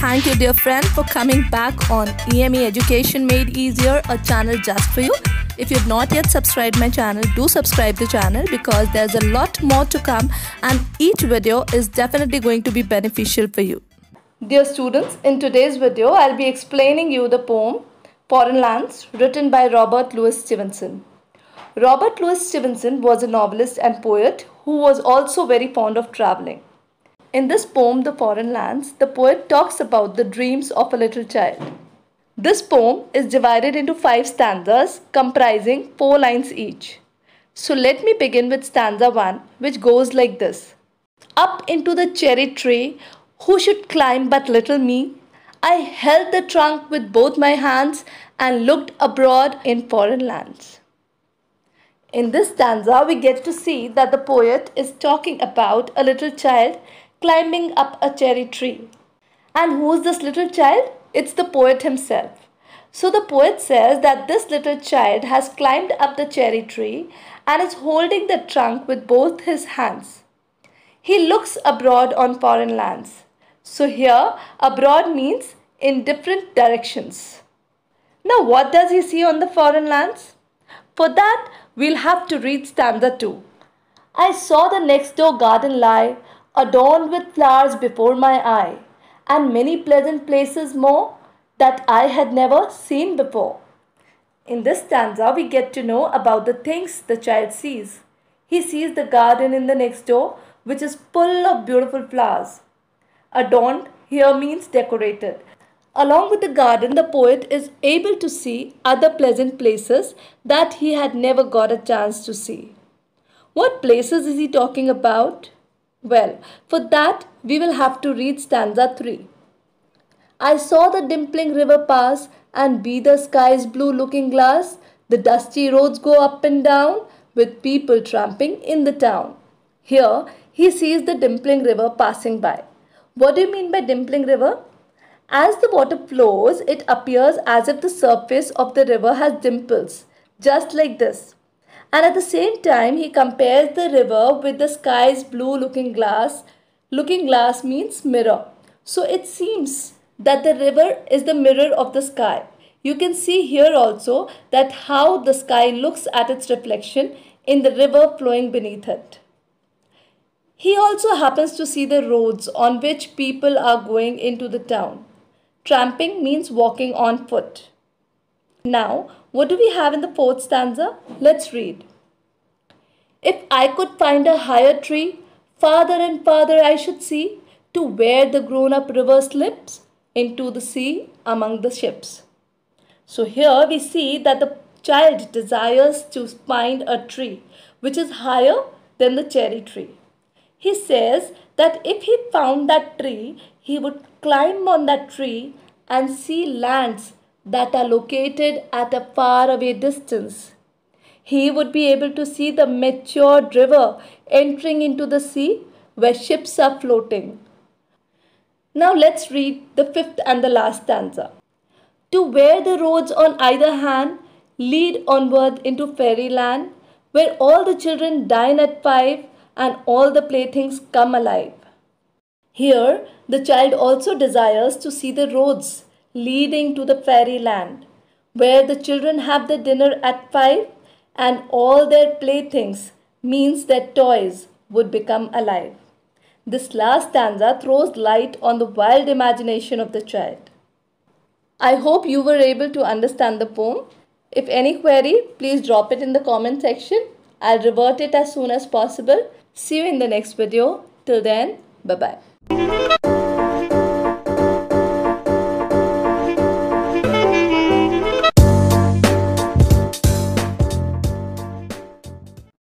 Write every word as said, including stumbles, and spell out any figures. Thank you, dear friend, for coming back on E M E Education Made Easier, a channel just for you. If you've not yet subscribed my channel, do subscribe the channel because there's a lot more to come and each video is definitely going to be beneficial for you. Dear students, in today's video, I'll be explaining you the poem Foreign Lands written by Robert Louis Stevenson. Robert Louis Stevenson was a novelist and poet who was also very fond of traveling. In this poem, The Foreign Lands, the poet talks about the dreams of a little child. This poem is divided into five stanzas comprising four lines each. So let me begin with stanza one, which goes like this. Up into the cherry tree, who should climb but little me? I held the trunk with both my hands and looked abroad in foreign lands. In this stanza, we get to see that the poet is talking about a little child climbing up a cherry tree. And who is this little child? It's the poet himself. So the poet says that this little child has climbed up the cherry tree and is holding the trunk with both his hands. He looks abroad on foreign lands. So here, abroad means in different directions. Now what does he see on the foreign lands? For that, we'll have to read stanza two. I saw the next door garden lie, adorned with flowers before my eye, and many pleasant places more that I had never seen before. In this stanza, we get to know about the things the child sees. He sees the garden in the next door, which is full of beautiful flowers. Adorned here means decorated. Along with the garden, the poet is able to see other pleasant places that he had never got a chance to see. What places is he talking about? Well, for that, we will have to read stanza three. I saw the dimpling river pass and be the sky's blue looking glass. The dusty roads go up and down with people tramping in the town. Here, he sees the dimpling river passing by. What do you mean by dimpling river? As the water flows, it appears as if the surface of the river has dimples, just like this. And at the same time, he compares the river with the sky's blue looking glass. Looking glass means mirror. So it seems that the river is the mirror of the sky. You can see here also that how the sky looks at its reflection in the river flowing beneath it. He also happens to see the roads on which people are going into the town. Tramping means walking on foot. Now, what do we have in the fourth stanza? Let's read. If I could find a higher tree, farther and farther I should see, to where the grown-up river slips into the sea among the ships. So here we see that the child desires to find a tree which is higher than the cherry tree. He says that if he found that tree, he would climb on that tree and see lands that are located at a faraway distance. He would be able to see the matured river entering into the sea where ships are floating. Now let's read the fifth and the last stanza. To where the roads on either hand lead onward into fairyland, where all the children dine at five and all the playthings come alive. Here, the child also desires to see the roads leading to the fairyland, where the children have their dinner at five and all their playthings, means their toys, would become alive. This last stanza throws light on the wild imagination of the child. I hope you were able to understand the poem. If any query, please drop it in the comment section. I'll revert it as soon as possible. See you in the next video. Till then, bye-bye.